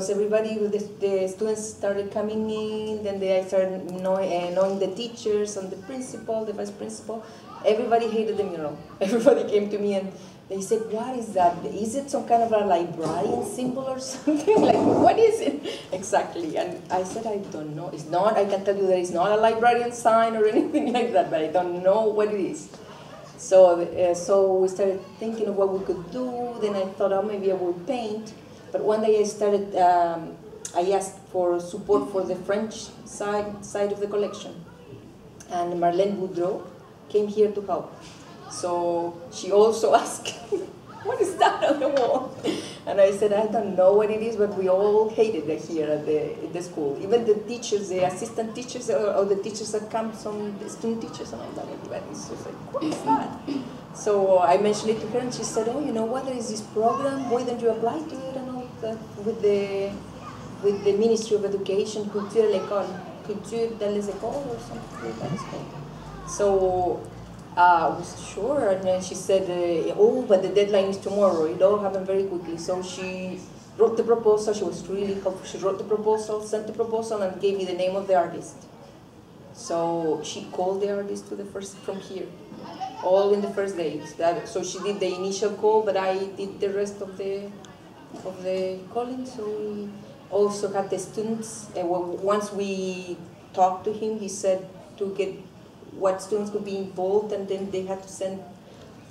because everybody, the students started coming in, then they started knowing the teachers and the principal, the vice principal. Everybody hated the mural. Everybody came to me and they said, what is that? Is it some kind of a librarian symbol or something? Like, what is it? Exactly. And I said, I don't know. It's not, I can tell you that it's not a librarian sign or anything like that, but I don't know what it is. So, so we started thinking of what we could do. Then I thought, oh, maybe I will paint. But one day I started, I asked for support for the French side of the collection. And Marlene Boudreau came here to help. So she also asked, what is that on the wall? And I said, I don't know what it is, but we all hated it here at the school. Even the teachers, the assistant teachers, or the teachers that come, some student teachers and all that. Everybody's just like, what is that? So I mentioned it to her, and she said, oh, you know what, there is this program, why don't you apply to it and all that with the Ministry of Education, Culture de l'École or something like that it's called. So I was sure, and then she said, oh, but the deadline is tomorrow, it all happened very quickly. So she wrote the proposal, she was really helpful, she wrote the proposal, sent the proposal, and gave me the name of the artist. So she called the artist to the first, from here, all in the first day. So she did the initial call, but I did the rest of the calling. So we also had the students, and once we talked to him, he said to get what students could be involved, and then they had to send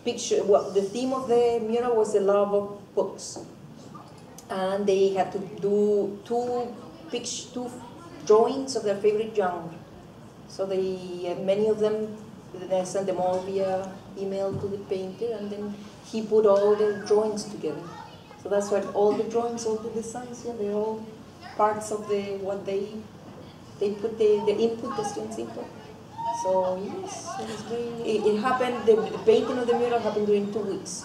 pictures. Well, the theme of the mural was the love of books, and they had to do two drawings of their favorite genre. So they, many of them, they sent them all via email to the painter, and then he put all the drawings together. So that's what all the drawings, all the designs, yeah, they're all parts of the what they put the input, the students' input. So yes, it happened, the painting of the mural happened during 2 weeks,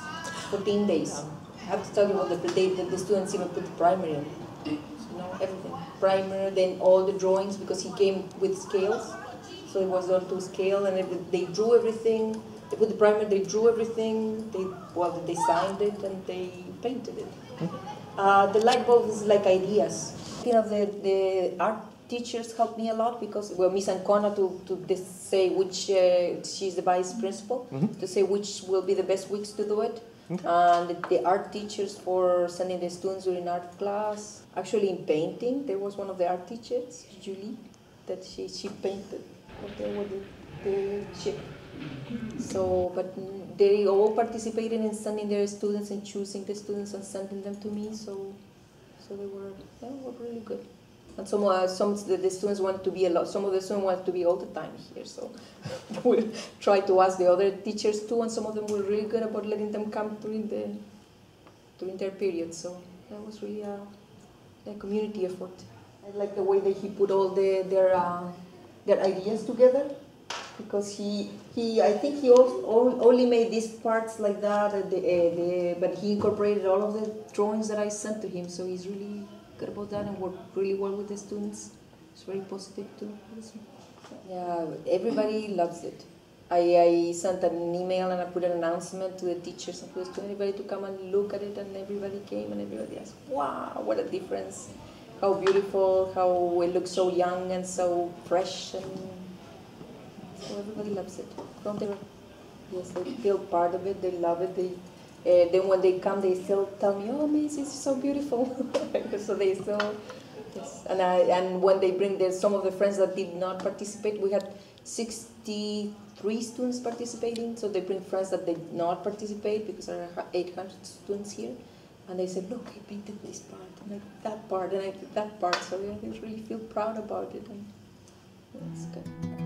14 days. I have to tell you about the date that the students even put the primer in, you know, everything. Primer, then all the drawings, because he came with scales, so it was done to scale, and they drew everything, they put the primer, they drew everything, they signed it, and they painted it. The light bulb is like ideas. You know, the art teachers helped me a lot because, well, Miss Ancona to say which, she's the vice principal, mm-hmm. to say which will be the best weeks to do it. Mm-hmm. And the art teachers for sending the students during art class. Actually in painting, there was one of the art teachers, Julie, that she painted the ship. So, but they all participated in sending their students and choosing the students and sending them to me. So they were really good. And some of the students wanted to be some of the students wanted to be all the time here, so we tried to ask the other teachers too, and some of them were really good about letting them come during their period, so that was really a community effort. I like the way that he put all their ideas together, because I think he only made these parts like that, but he incorporated all of the drawings that I sent to him, so he's really good about that and work really well with the students. It's very positive too. Yeah, everybody loves it. I sent an email and I put an announcement to the teachers and to everybody to come and look at it, and everybody came and everybody asked, wow, what a difference. How beautiful, how it looks so young and so fresh, and so everybody loves it. Don't they? Yes, they feel part of it, they love it. Then when they come, they still tell me, oh, Miss, it's so beautiful. So they still, yes. And when they bring some of the friends that did not participate, we had 63 students participating. So they bring friends that did not participate because there are 800 students here. And they said, look, I painted this part, and I did that part, and I did that part. So yeah, they really feel proud about it. And that's good.